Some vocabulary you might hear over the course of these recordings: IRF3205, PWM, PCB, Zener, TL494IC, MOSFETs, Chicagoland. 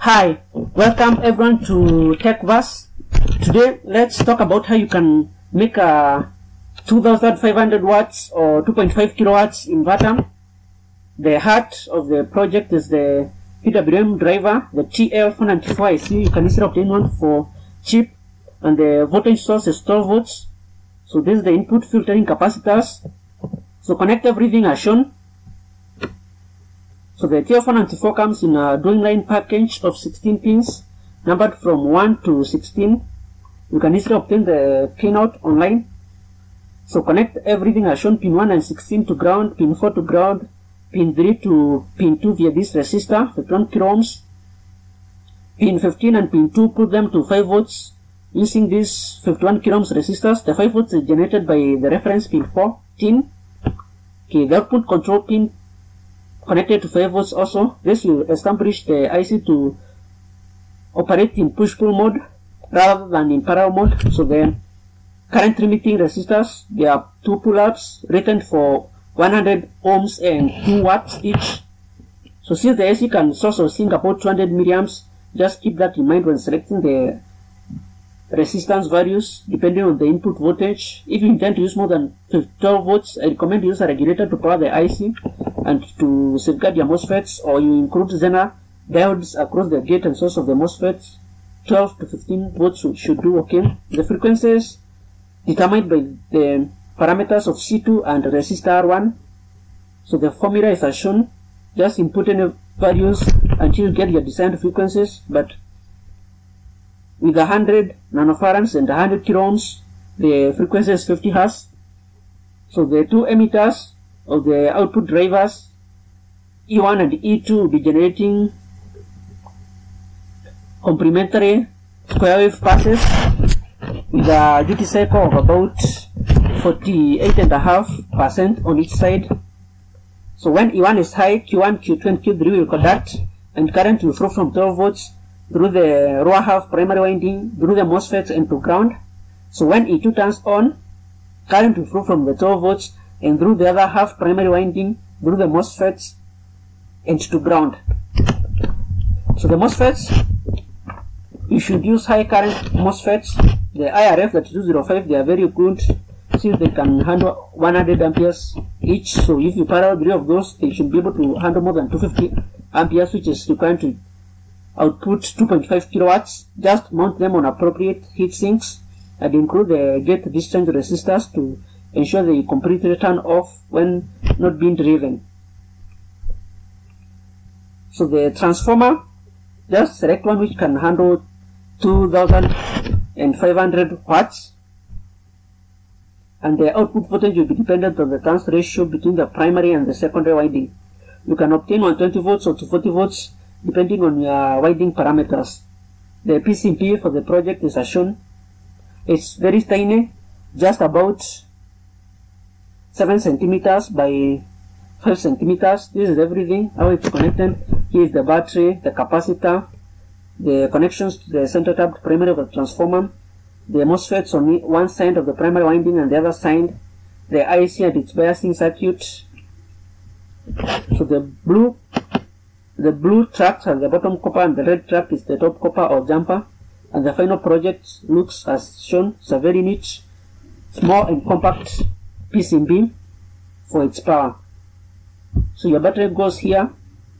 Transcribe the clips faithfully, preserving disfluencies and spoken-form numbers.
Hi, welcome everyone to TechBus. Today let's talk about how you can make a two thousand five hundred watts or two point five kilowatts inverter. The heart of the project is the P W M driver, the T L four ninety-four I C. You can easily obtain one for cheap, and the voltage source is twelve volts. So this is the input filtering capacitors. So connect everything as shown. So the T L four ninety-four comes in a drawing line package of sixteen pins, numbered from one to sixteen. You can easily obtain the pinout online. So connect everything as shown, pin one and sixteen to ground, pin four to ground, pin three to pin two via this resistor, fifty-one kilo ohms. Pin fifteen and pin two, put them to five volts. Using these fifty-one kilo ohms resistors, the five volts is generated by the reference pin fourteen. Okay, the output control pin connected to five volts also. This will establish the I C to operate in push-pull mode rather than in parallel mode. So the current limiting resistors, they are two pull-ups rated for one hundred ohms and two watts each. So since the I C can source or sink about two hundred milliamps, just keep that in mind when selecting the resistance values depending on the input voltage. If you intend to use more than twelve volts, I recommend you use a regulator to power the I C and to safeguard your MOSFETs, or you include Zener diodes across the gate and source of the MOSFETs. twelve to fifteen volts should do okay. The frequencies determined by the parameters of C two and resistor R one. So the formula is as shown. Just input any values until you get your desired frequencies, but with one hundred nanofarads and one hundred kilo ohms, the frequency is fifty hertz. So the two emitters of the output drivers, E one and E two, will be generating complementary square wave passes with a duty cycle of about forty-eight point five percent on each side. So when E one is high, Q one, Q two and Q three will conduct, and current will flow from twelve volts through the lower half primary winding, through the MOSFETs and to ground. So when E two turns on, current will flow from the twelve volts and through the other half primary winding, through the MOSFETs and to ground. So the MOSFETs, you should use high current MOSFETs. The I R F thirty-two oh five, they are very good since they can handle one hundred amperes each. So if you parallel three of those, they should be able to handle more than two hundred fifty amperes, which is required to output two point five kilowatts. Just mount them on appropriate heat sinks and include the gate discharge resistors to ensure they completely turn off when not being driven. So the transformer, just select one which can handle two thousand five hundred watts, and the output voltage will be dependent on the turns ratio between the primary and the secondary winding. You can obtain one hundred twenty volts or two hundred forty volts depending on your winding parameters. The P C B for the project is as shown. It's very tiny, just about seven centimeters by five centimeters. This is everything, how it's connected. Here is the battery, the capacitor, the connections to the center tapped primary of the transformer, the MOSFETs on one side of the primary winding and the other side, the I C and its biasing circuit. So the blue The blue tract at the bottom copper and the red tract is the top copper or jumper, and the final project looks as shown. It's a very niche, small and compact P C B for its power. So your battery goes here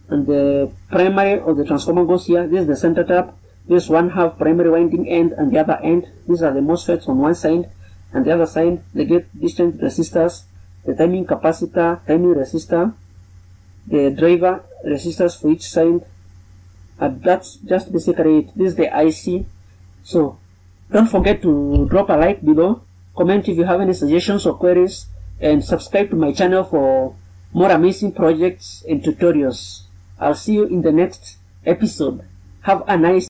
and the primary of the transformer goes here. This is the center tap, this one half primary winding end and the other end. These are the MOSFETs on one side and the other side, the gate discharge resistors, the timing capacitor, timing resistor, the driver resistors for each side, and that's just basically it. This is the I C. So don't forget to drop a like below, comment if you have any suggestions or queries, and subscribe to my channel for more amazing projects and tutorials. I'll see you in the next episode. Have a nice